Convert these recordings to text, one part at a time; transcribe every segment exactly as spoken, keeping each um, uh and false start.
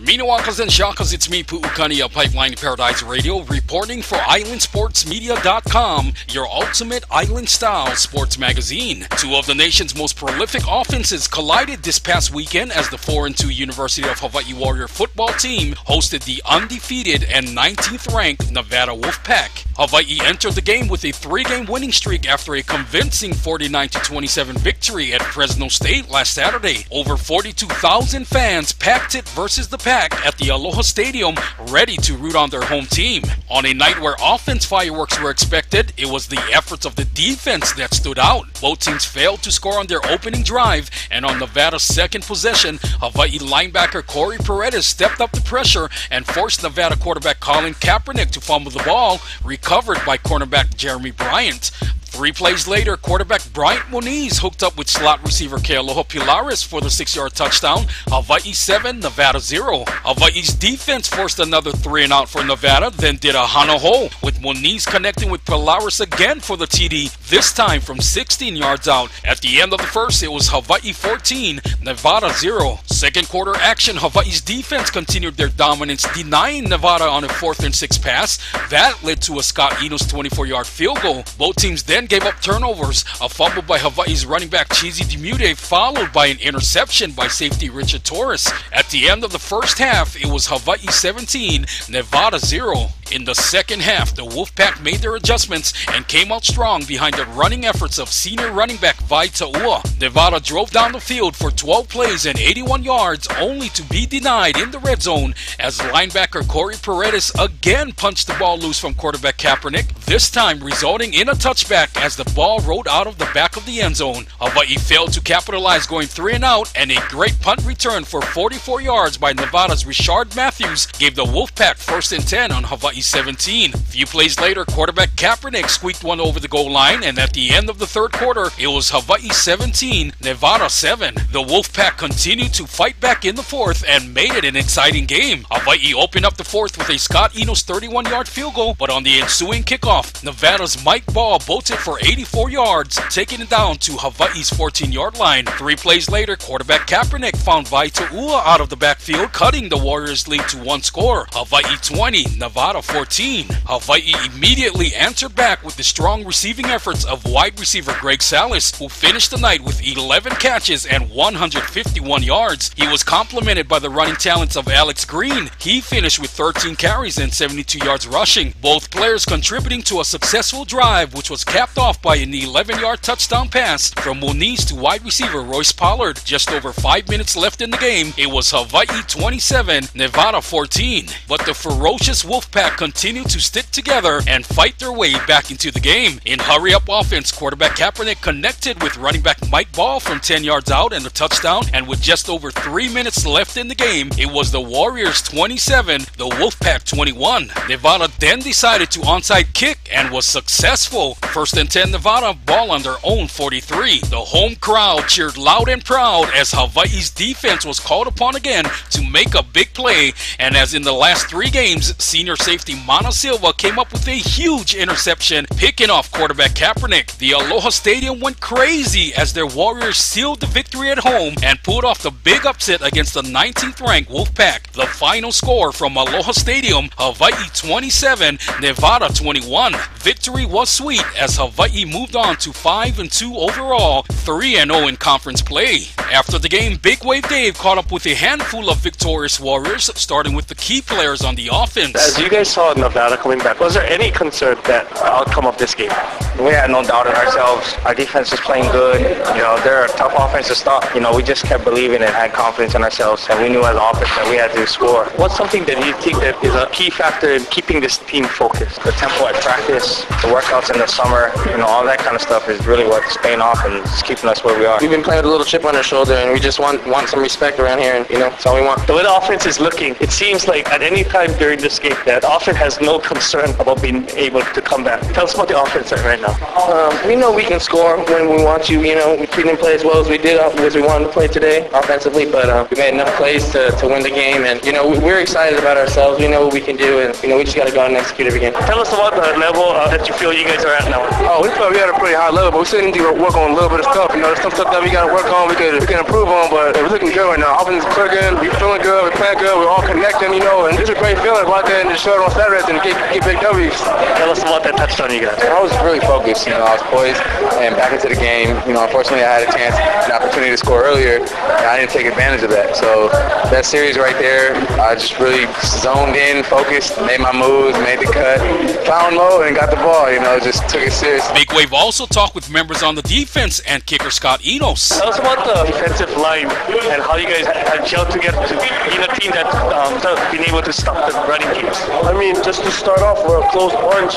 Meenawakers and shakas, it's me, Pu'ukani of Pipeline two Paradise Radio, reporting for Island Sports Media dot com, your ultimate island-style sports magazine. Two of the nation's most prolific offenses collided this past weekend as the four and two University of Hawaii Warrior football team hosted the undefeated and nineteenth-ranked Nevada Wolf Pack. Hawaii entered the game with a three-game winning streak after a convincing forty-nine to twenty-seven victory at Fresno State last Saturday. Over forty-two thousand fans packed it versus the Pack at the Aloha Stadium, ready to root on their home team. On a night where offense fireworks were expected, it was the efforts of the defense that stood out. Both teams failed to score on their opening drive, and on Nevada's second possession, Hawaii linebacker Corey Paredes stepped up the pressure and forced Nevada quarterback Colin Kaepernick to fumble the ball, recovered by cornerback Jeremy Bryant. Three plays later, quarterback Bryant Moniz hooked up with slot receiver Kealoha Pilares for the six-yard touchdown, Hawaii seven, Nevada zero. Hawaii's defense forced another three and out for Nevada, then did a hana hole, with Moniz connecting with Pilares again for the T D, this time from sixteen yards out. At the end of the first, it was Hawaii fourteen, Nevada zero. Second quarter action, Hawaii's defense continued their dominance, denying Nevada on a fourth and six pass. That led to a Scott Enos twenty-four-yard field goal. Both teams then gave up turnovers, a fumble by Hawaii's running back Cheesy Demute, followed by an interception by safety Richard Torres. At the end of the first half, it was Hawaii seventeen, Nevada zero. In the second half, the Wolfpack made their adjustments and came out strong behind the running efforts of senior running back Vai Taua. Nevada drove down the field for twelve plays and eighty-one yards, only to be denied in the red zone as linebacker Corey Paredes again punched the ball loose from quarterback Kaepernick, this time resulting in a touchback as the ball rolled out of the back of the end zone. Hawaii failed to capitalize, going three and out, and a great punt return for forty-four yards by Nevada's Richard Matthews gave the Wolfpack first and ten on Hawaii seventeen. A few plays later, quarterback Kaepernick squeaked one over the goal line, and at the end of the third quarter, it was Hawaii seventeen, Nevada seven. The Wolfpack continued to fight back in the fourth and made it an exciting game. Hawaii opened up the fourth with a Scott Enos thirty-one-yard field goal, but on the ensuing kickoff, Nevada's Mike Ball bolted for eighty-four yards, taking it down to Hawaii's fourteen-yard line. Three plays later, quarterback Kaepernick found Vai Taua out of the backfield, cutting the Warriors' lead to one score, Hawaii twenty, Nevada fourteen. Hawaii immediately answered back with the strong receiving efforts of wide receiver Greg Salas, who finished the night with eleven catches and one hundred fifty-one yards. He was complemented by the running talents of Alex Green. He finished with thirteen carries and seventy-two yards rushing, both players contributing to a successful drive, which was capped off by an eleven-yard touchdown pass from Moniz to wide receiver Royce Pollard. Just over five minutes left in the game, it was Hawaii twenty-seven, Nevada fourteen. But the ferocious Wolfpack continued to stick together and fight their way back into the game. In hurry-up offense, quarterback Kaepernick connected with running back Mike Ball from ten yards out and a touchdown, and with just over three minutes left in the game, it was the Warriors twenty-seven, the Wolfpack twenty-one. Nevada then decided to onside kick and was successful. First and ten, Nevada, ball on their own forty-three. The home crowd cheered loud and proud as Hawaii's defense was called upon again to make a big play, and as in the last three games, senior safety Mana Silva came up with a huge interception, picking off quarterback Kaepernick. The Aloha Stadium went crazy as their Warriors sealed the victory at home and pulled off the big upset against the nineteenth-ranked Wolfpack. The final score from Aloha Stadium, Hawaii twenty-seven, Nevada twenty-one. Victory was sweet as Hawaii moved on to five and two overall, three and oh in conference play. After the game, Big Wave Dave caught up with a handful of victorious Warriors, starting with the key players on the offense. As you guys saw Nevada coming back, was there any concern that outcome of this game? We had no doubt in ourselves. Our defense is playing good. You know, they're a tough offense to stop. You know, we just kept believing and had confidence in ourselves, and we knew as an offense that we had to score. What's something that you think that is a key factor in keeping this team focused? The tempo at practice, the workouts in the summer, you know, all that kind of stuff is really what's paying off and it's keeping us where we are. We've been playing with a little chip on our shoulder, and we just want want some respect around here, and you know, that's all we want. The way the offense is looking, it seems like at any time during this game that the offense has no concern about being able to come back. Tell us about the offense right now. now. Um, we know we can score when we want to. You know, we didn't play as well as we did as we wanted to play today offensively, but uh, we made enough plays to, to win the game. And, you know, we're excited about ourselves. We know what we can do, and, you know, we just got to go out and execute every game. Tell us about the level uh, that you feel you guys are at now. Oh, we feel we're at a pretty high level, but we still need to work on a little bit of stuff. You know, there's some stuff that we got to work on, we could, we can improve on, but we're looking good right now. Offense is clicking, we're feeling good, we're playing good, we're all connecting, you know, and it's a great feeling right there in the shirt on Saturdays and get, get big W's. Tell us about that touchdown you got. I was really focused, you know, I was poised and back into the game. You know, unfortunately I had a chance, an opportunity to score earlier, and I didn't take advantage of that. So that series right there, I just really zoned in, focused, made my moves, made the cut, found low and got the ball, you know, just took it serious. Big Wave also talked with members on the defense and kicker Scott Enos. Tell us about the defensive line and how you guys have gelled together to be in a team that's um, been able to stop the running games. I mean, just to start off, we're a close bunch.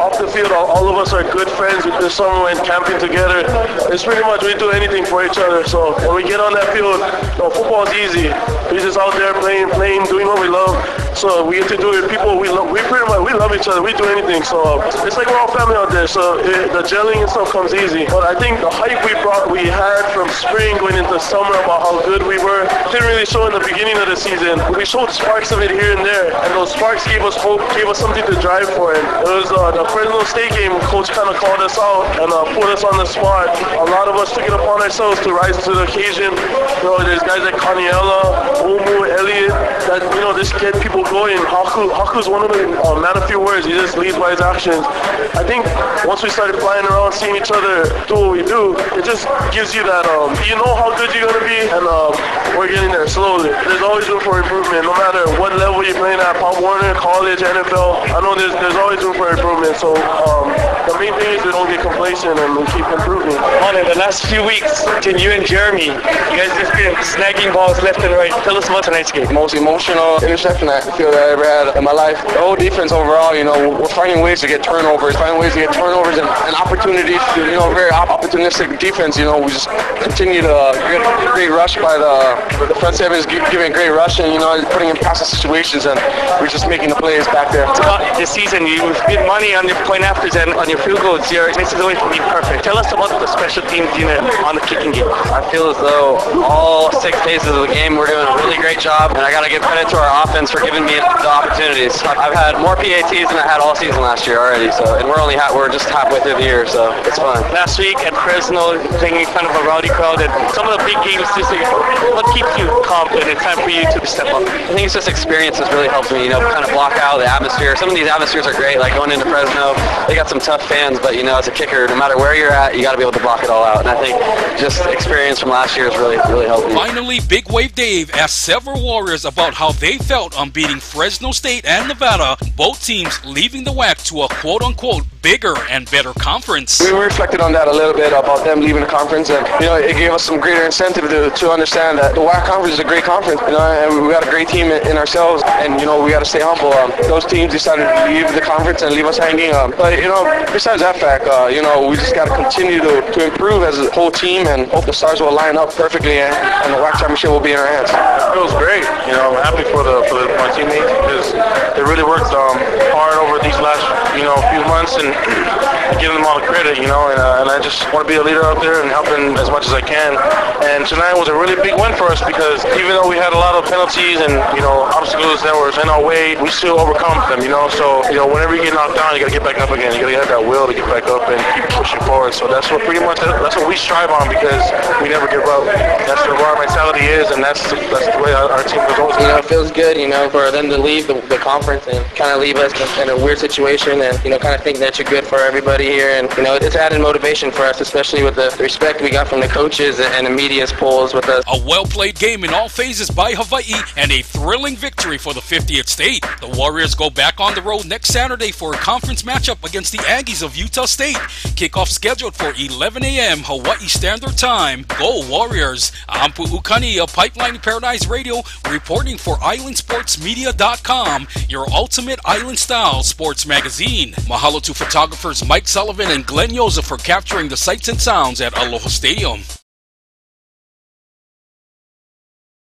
Off the field, all, all of us are good friends. We just went camping together. It's pretty much we do anything for each other. So when we get on that field, you know, football's easy. We're just out there playing, playing, doing what we love. So we get to do it. People, we love, we pretty much, we love each other. We do anything. So it's like we're all family out there. So it, the gelling and stuff comes easy. But I think the hype we brought, we had from spring going into summer about how good we were, didn't really show in the beginning of the season. We showed sparks of it here and there, and those sparks gave us hope, gave us something to drive for. And it was uh, the Fresno State game. Coach kind of called us out and uh, put us on the spot. A lot of us took it upon ourselves to rise to the occasion. You know, there's guys like Caniela, Oumu, Elliott, that, you know, just get people going. Haku, Haku's one of the uh, man of few words. He just leads by his actions. I think once we started flying around, seeing each other do what we do, it just gives you that, um, you know how good you're going to be, and um, we're getting there slowly. There's always room for improvement, no matter what level you're playing at, Pop Warner, college, N F L. I know there's, there's always room for improvement, so um, the main thing is we don't get complacent and we keep improving. On in the last few weeks, between you and Jeremy, you guys just been snagging balls left and right. Tell us about tonight's game. Most emotional interception I feel that I ever had in my life. The whole defense overall, you know, we're finding ways to get turnovers, finding ways to get turnovers and, and opportunities to, you know, very opportunistic defense. You know, we just continue to uh, get a great rush by the, the front seven is giving a great rush and, you know, putting in passing situations, and we're just making the plays back there. Scott, this season you've been money on your point afters and on your field goals. Your misses away from being perfect. Tell us about the special teams unit on the kicking game. I feel as though all six phases of the game we're doing a really great job, and I got to give credit to our offense for giving me the opportunities. I've had more P A Ts than I had all season last year already, so, and we're only ha- we're just halfway through the year, so it's fun. Last week at Fresno, playing in front of a rowdy crowd and some of the big games this year, what keeps you calm when it's time for you to step up? I think it's just experience has really helped me, you know, kind of block out the atmosphere. Some of these atmospheres are great, like going into Fresno, they got some tough fans, but, you know, as a kicker, no matter where you're at, you got to be able to block it all out, and I think just experience from last year has really, really helped me. Finally, Big Wave Dave asked several Warriors about how they felt on beating Fresno State and Nevada, both teams leaving the W A C to a quote-unquote bigger and better conference. We reflected on that a little bit about them leaving the conference, and, you know, it gave us some greater incentive to, to understand that the W A C conference is a great conference, you know, and we got a great team in ourselves, and, you know, we got to stay humble. Um, those teams decided to leave the conference and leave us hanging. Um, but, you know, besides that fact, uh, you know, we just got to continue to, to improve as a whole team, and hope the stars will line up perfectly, and, and the W A C championship will be in our hands. It feels great. You know, I'm happy for the for my teammates, because they really worked um, hard over these last, you know, few months, and giving them all the credit, you know, and, uh, and I just want to be a leader out there and helping as much as I can. And tonight was a really big win for us, because even though we had a lot of penalties and, you know, obstacles that were in our way, we still overcome them, you know. So, you know, whenever you get knocked down, you got to get back up again. You got to have that will to get back up and keep pushing forward. So that's what pretty much, that's what we strive on, because we never give up. That's what our mentality is, and that's that's the way our, our team goes. You know, it feels good, you know, for them to leave the, the conference and kind of leave us in, in a weird situation, and, you know, kind of think that you're good for everybody here, and, you know, it's added motivation for us, especially with the respect we got from the coaches and the media's polls with us. A well-played game in all phases by Hawaii, and a thrilling victory for the fiftieth state. The Warriors go back on the road next Saturday for a conference matchup against the Aggies of Utah State. Kickoff scheduled for eleven a.m. Hawaii Standard Time. Go Warriors! I'm Pu'ukani of Pipeline two Paradise Radio, reporting for Island Sports Media dot com, your ultimate island-style sports magazine. Mahalo to photographers Mike Sullivan and Glenn Yoza for capturing the sights and sounds at Aloha Stadium.